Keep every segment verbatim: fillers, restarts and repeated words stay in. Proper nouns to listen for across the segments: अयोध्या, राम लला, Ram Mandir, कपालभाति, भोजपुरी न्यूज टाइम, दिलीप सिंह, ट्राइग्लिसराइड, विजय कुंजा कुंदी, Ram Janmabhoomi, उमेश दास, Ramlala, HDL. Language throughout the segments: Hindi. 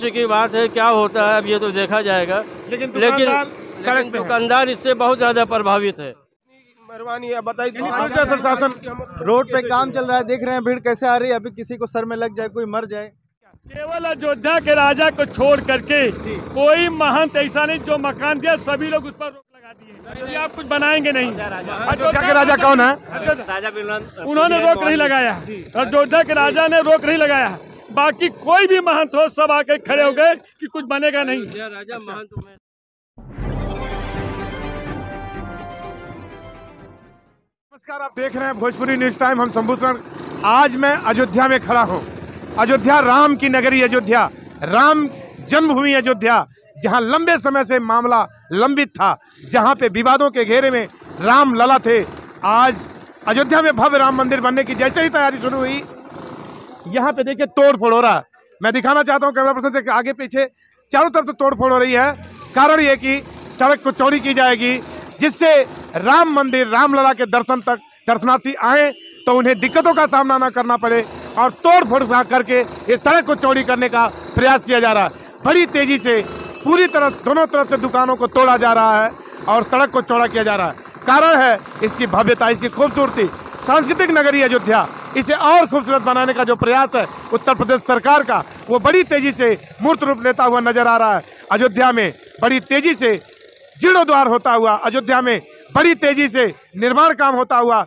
की बात है, क्या होता है अब ये तो देखा जाएगा, लेकिन लेकिन दुकानदार इससे बहुत ज्यादा प्रभावित है। मेहरबानी है बताइए, रोड पे काम चल रहा है, देख रहे हैं भीड़ कैसे आ रही है, अभी किसी को सर में लग जाए, कोई मर जाए। केवल अयोध्या के राजा को छोड़ करके कोई महंत ऐसा नहीं जो मकान दिया, सभी लोग उस पर रोक लगा दिए। ये आप कुछ बनाएंगे नहीं। अयोध्या के राजा कौन है? उन्होंने रोक नहीं लगाया, अयोध्या के राजा ने रोक नहीं लगाया। बाकी कोई भी महंत हो सब आके खड़े हो गए कि कुछ बनेगा नहीं। राजा महंत नमस्कार, आप देख रहे हैं भोजपुरी न्यूज टाइम, हम संबोधन। आज मैं अयोध्या में खड़ा हूँ। अयोध्या राम की नगरी, अयोध्या राम जन्मभूमि, अयोध्या जहाँ लंबे समय से मामला लंबित था, जहाँ पे विवादों के घेरे में राम लला थे। आज अयोध्या में भव्य राम मंदिर बनने की जैसे ही तैयारी शुरू हुई, यहाँ पे देखिए तोड़ फोड़ हो रहा। मैं दिखाना चाहता हूँ कैमरा पर्सन से, आगे पीछे चारों तरफ से तोड़ फोड़ हो रही है। कारण ये कि सड़क को चौड़ी की जाएगी, जिससे राम मंदिर राम लला के दर्शन तक दर्शनार्थी आए तो उन्हें दिक्कतों का सामना न करना पड़े, और तोड़ फोड़ करके इस सड़क को चौड़ी करने का प्रयास किया जा रहा है। बड़ी तेजी से पूरी तरफ दोनों तरफ से दुकानों को तोड़ा जा रहा है और सड़क को चौड़ा किया जा रहा है। कारण है इसकी भव्यता, इसकी खूबसूरती, सांस्कृतिक नगरी अयोध्या, इसे और खूबसूरत बनाने का जो प्रयास है उत्तर प्रदेश सरकार का, वो बड़ी तेजी से मूर्त रूप लेता हुआ नजर आ रहा है। अयोध्या में बड़ी तेजी से जीर्णोद्वार होता हुआ, अयोध्या में बड़ी तेजी से निर्माण काम होता हुआ,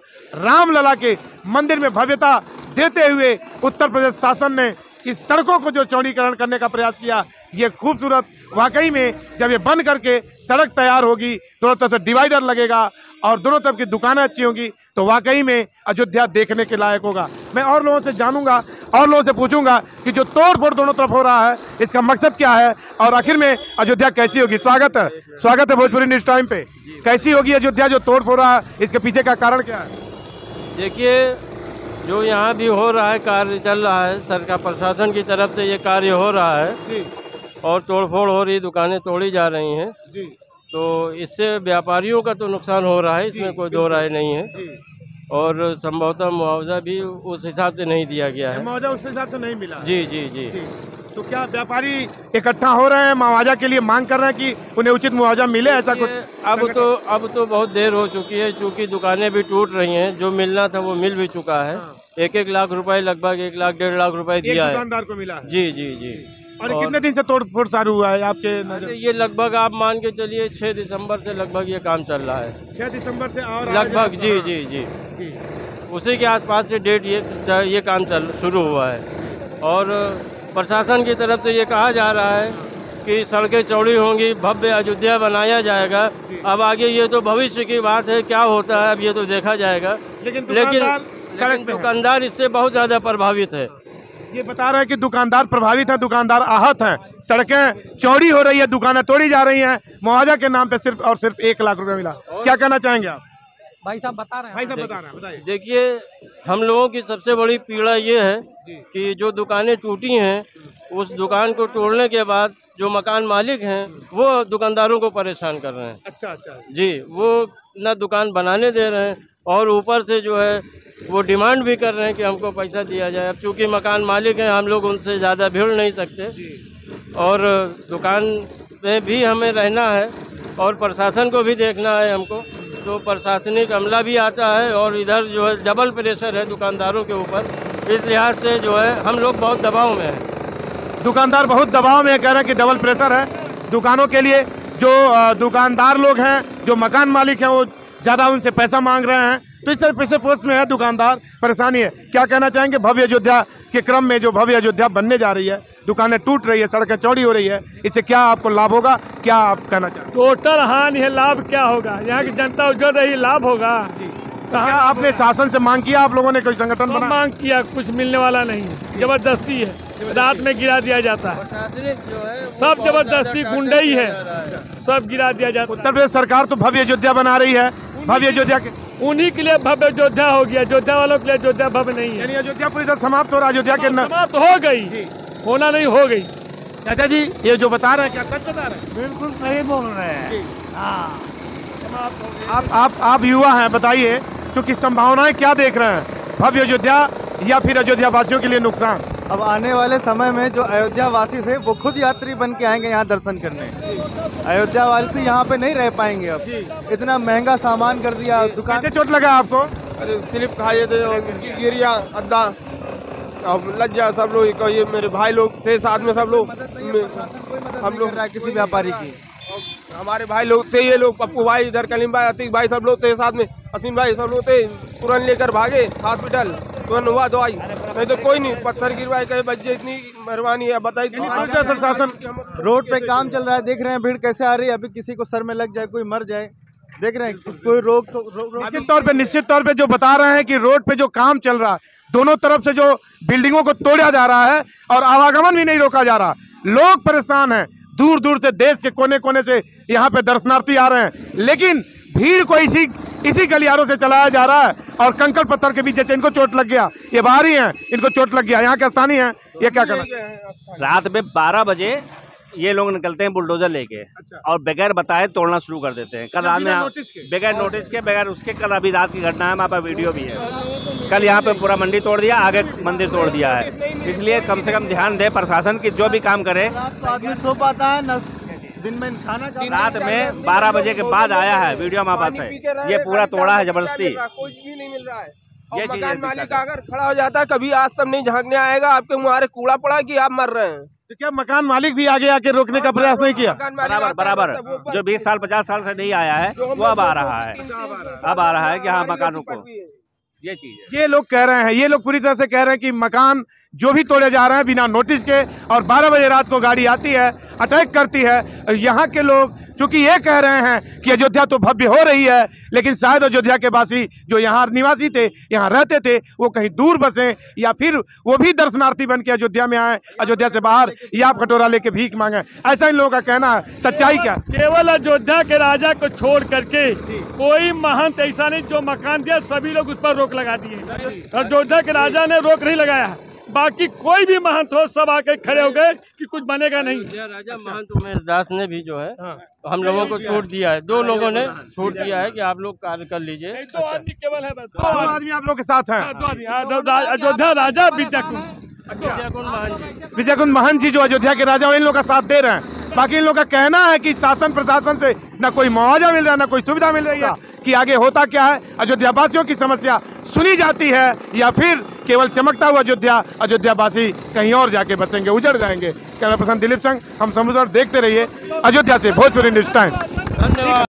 रामलला के मंदिर में भव्यता देते हुए उत्तर प्रदेश शासन ने इस सड़कों को जो चौड़ीकरण करने का प्रयास किया, ये खूबसूरत वाकई में जब ये बन करके सड़क तैयार होगी, दोनों तरफ से डिवाइडर लगेगा और दोनों तरफ की दुकानें अच्छी होंगी, तो वाकई में अयोध्या देखने के लायक होगा। मैं और लोगों से जानूंगा और लोगों से पूछूंगा कि जो तोड़ फोड़ दोनों तरफ हो रहा है, इसका मकसद क्या है और आखिर में अयोध्या कैसी होगी। स्वागत है, स्वागत है भोजपुरी न्यूज टाइम पे। कैसी होगी अयोध्या जो तोड़ फोड़ रहा है, इसके पीछे का कारण क्या है? देखिए जो यहाँ भी हो रहा है, कार्य चल रहा है, सरकार प्रशासन की तरफ से ये कार्य हो रहा है और तोड़फोड़ हो रही, दुकानें तोड़ी जा रही हैं, तो इससे व्यापारियों का तो नुकसान हो रहा है, इसमें कोई दो राय नहीं है, और संभवतः मुआवजा भी उस हिसाब से नहीं दिया गया है। मुआवजा उस हिसाब से नहीं मिला। जी जी जी, जी। तो क्या व्यापारी इकट्ठा हो रहे हैं मुआवजा के लिए, मांग कर रहे हैं कि उन्हें उचित मुआवजा मिले, ऐसा कुछ? अब तो अब तो बहुत देर हो चुकी है, चूँकि दुकानें भी टूट रही हैं, जो मिलना था वो मिल भी चुका है। एक एक लाख रुपए, लगभग एक लाख डेढ़ लाख रुपए दिया है दुकानदार को, मिला। जी जी जी। और, और कितने दिन से तोड़ फोड़ चालू हुआ है आपके? ये लगभग आप मान के चलिए छह दिसंबर से लगभग ये काम चल रहा है। छह दिसंबर से और लगभग जी जी जी उसी के आसपास से डेट ये ये काम चल शुरू हुआ है। और प्रशासन की तरफ से ये कहा जा रहा है कि सड़कें चौड़ी होंगी, भव्य अयोध्या बनाया जाएगा। अब आगे ये तो भविष्य की बात है, क्या होता है अब ये तो देखा जाएगा, लेकिन लेकिन दुकानदार इससे बहुत ज़्यादा प्रभावित है। ये बता रहे हैं कि दुकानदार प्रभावित है, दुकानदार आहत हैं, सड़कें चौड़ी हो रही है, दुकानें तोड़ी जा रही हैं, मुआवजा के नाम पे सिर्फ और सिर्फ एक लाख रुपए मिला। क्या कहना चाहेंगे आप? भाई साहब बता रहे हैं, भाई साहब बता रहे हैं, बताइए। देखिए हम लोगों की सबसे बड़ी पीड़ा ये है कि जो दुकानें टूटी हैं, उस दुकान को तोड़ने के बाद जो मकान मालिक हैं वो दुकानदारों को परेशान कर रहे हैं। अच्छा अच्छा जी, वो ना दुकान बनाने दे रहे हैं और ऊपर से जो है वो डिमांड भी कर रहे हैं कि हमको पैसा दिया जाए। अब चूँकि मकान मालिक हैं, हम लोग उनसे ज़्यादा भिड़ नहीं सकते, और दुकान में भी हमें रहना है और प्रशासन को भी देखना है हमको, तो प्रशासनिक अमला भी आता है और इधर जो है डबल प्रेशर है दुकानदारों के ऊपर। इस लिहाज से जो है हम लोग बहुत दबाव में हैं, दुकानदार बहुत दबाव में, कह रहे हैं कि डबल प्रेशर है दुकानों के लिए। जो दुकानदार लोग हैं, जो मकान मालिक हैं, वो ज़्यादा उनसे पैसा मांग रहे हैं, तो इस पिछले पोस्ट में है दुकानदार, परेशानी है। क्या कहना चाहेंगे भव्य अयोध्या के क्रम में जो भव्य अयोध्या बनने जा रही है, दुकानें टूट रही है, सड़कें चौड़ी हो रही है, इससे क्या आपको लाभ होगा, क्या आप कहना चाहेंगे? टोटल हानि है, लाभ क्या होगा? यहाँ की जनता जो रही, लाभ होगा। क्या आपने शासन से मांग किया, आप लोगों ने कोई संगठन बना? मांग किया, कुछ मिलने वाला नहीं, जबरदस्ती है, रात में गिरा दिया जाता है, सब जबरदस्ती गुंडे ही है, सब गिरा दिया जाता है। उत्तर प्रदेश सरकार तो भव्य अयोध्या बना रही है, भव्य अयोध्या उन्हीं के लिए भव्य अयोध्या हो गया, अयोध्या वालों के लिए अयोध्या भव्य नहीं है। अयोध्या पूरी तरह समाप्त हो रहा, अयोध्या के समाप्त हो गई, होना नहीं हो गई। चाचा जी ये जो बता रहे हैं, क्या सच बता रहे हैं? बिल्कुल सही बोल रहे हैं। हाँ, आप आप आप युवा हैं, बताइए क्योंकि संभावनाएं क्या देख रहे हैं, भव्य अयोध्या या फिर अयोध्या वासियों के लिए नुकसान? अब आने वाले समय में जो अयोध्या वासी थे वो खुद यात्री बन के आएंगे यहाँ दर्शन करने। अयोध्या वासी यहाँ पे नहीं रह पाएंगे, अब इतना महंगा सामान कर दिया। दुकान से चोट लगा आपको? अरे स्लिप खाए थे, गिरिया अद्दा, अब लग गया। सब लोग ये मेरे भाई लोग थे साथ में, सब लोग हम लोग किसी व्यापारी की, हमारे भाई लोग थे ये लोग, पप्पू भाई, इधर कलीम भाई, अतीक भाई, सब लोग थे साथ में, असीम भाई, सब लोग थे। तुरंत लेकर भागे हॉस्पिटल, तुरंत हुआ दवाई, नहीं तो कोई नहीं पत्थर गिरवाए। कहे बच्चे इतनी मेहरबानी है, बताइए। प्रशासन रोड पे काम चल रहा है, देख रहे हैं भीड़ कैसे आ रही है। अभी किसी को सर में लग जाए, कोई मर जाए, देख रहे हैं कोई रोग तो निश्चित तौर पे निश्चित तौर पे जो बता रहे हैं कि रोड पे जो काम चल रहा है, दोनों तरफ से जो बिल्डिंगों को तोड़ा जा रहा है और आवागमन भी नहीं रोका जा रहा। लोग परेशान हैं, दूर दूर से, देश के कोने कोने से यहाँ पे दर्शनार्थी आ रहे हैं, लेकिन भीड़ को इसी इसी गलियारों से चलाया जा रहा है। और कंकड़ पत्थर के बीच जैसे इनको चोट लग गया, ये बाहरी हैं, इनको चोट लग गया, यहाँ के स्थानीय हैं, ये क्या करना। रात में बारह बजे ये लोग निकलते हैं बुलडोजर लेके। अच्छा। और बगैर बताए तोड़ना शुरू कर देते हैं। कल रात में बगैर नोटिस के, बगैर उसके, कल अभी रात की घटना है, हमारे पास वीडियो भी है। कल यहाँ पे पूरा मंडी तोड़ दिया, आगे मंदिर तोड़ दिया है। इसलिए कम से कम ध्यान दे प्रशासन की, जो भी काम करे। आदमी सो पाता है दिन में, खाना रात में बारह बजे के बाद आया है, वीडियो हमारे पास है। ये पूरा तोड़ा है जबरदस्ती, कुछ भी नहीं मिल रहा है। ये मकान मालिक अगर खड़ा हो जाता है, कभी आज तक नहीं झाँकने आएगा आपके मुहारे कूड़ा पड़ा कि आप मर रहे हैं। तो क्या मकान मालिक भी आगे आके रोकने का प्रयास नहीं किया? बराबर बराबर, जो बीस साल पचास साल से नहीं आया है वो अब आ रहा है, अब आ रहा है कि हाँ मकानों को। ये चीज ये लोग कह रहे हैं, ये लोग पूरी तरह से कह रहे हैं कि मकान जो भी तोड़े जा रहे हैं बिना नोटिस के, और बारह बजे रात को गाड़ी आती है, अटैक करती है। और यहाँ के लोग चूँकि ये कह रहे हैं कि अयोध्या तो भव्य हो रही है, लेकिन शायद अयोध्या के वासी जो यहाँ निवासी थे, यहाँ रहते थे, वो कहीं दूर बसें, या फिर वो भी दर्शनार्थी बनके अयोध्या में आए, अयोध्या से बाहर, या कटोरा लेके भीख मांगे, ऐसा इन लोगों का कहना है। सच्चाई क्या? केवल अयोध्या के राजा को छोड़ करके कोई महंत ऐसा नहीं जो मकान दिया, सभी लोग उस पर रोक लगा दिए। अयोध्या के राजा ने रोक नहीं लगाया, बाकी कोई भी महंत हो सब आके खड़े हो गए कि कुछ बनेगा नहीं। राजा महंत उमेश दास ने भी जो है हाँ। हम लोगों को छोड़ दिया है, दो लोगों ने छोड़ दिया है कि आप लोग कार्य कर लीजिए। दो आदमी केवल है, दो आदमी आप लोग के साथ हैं, अयोध्या राजा विजय कुंजा कुंदी जो अयोध्या के राजा, इन लोग का साथ दे रहे हैं। बाकी इन लोगों का कहना है कि शासन प्रशासन से ना कोई मुआवजा मिल रहा है, ना कोई सुविधा मिल रही है, कि आगे होता क्या है। अयोध्या वासियों की समस्या सुनी जाती है, या फिर केवल चमकता हुआ अयोध्या, अयोध्या वासी कहीं और जाके बसेंगे, उजड़ जाएंगे। कैमरा पर्सन दिलीप सिंह, हम समुद्र देखते रहिए। अयोध्या से भोजपुरी न्यूज टाइम। धन्यवाद।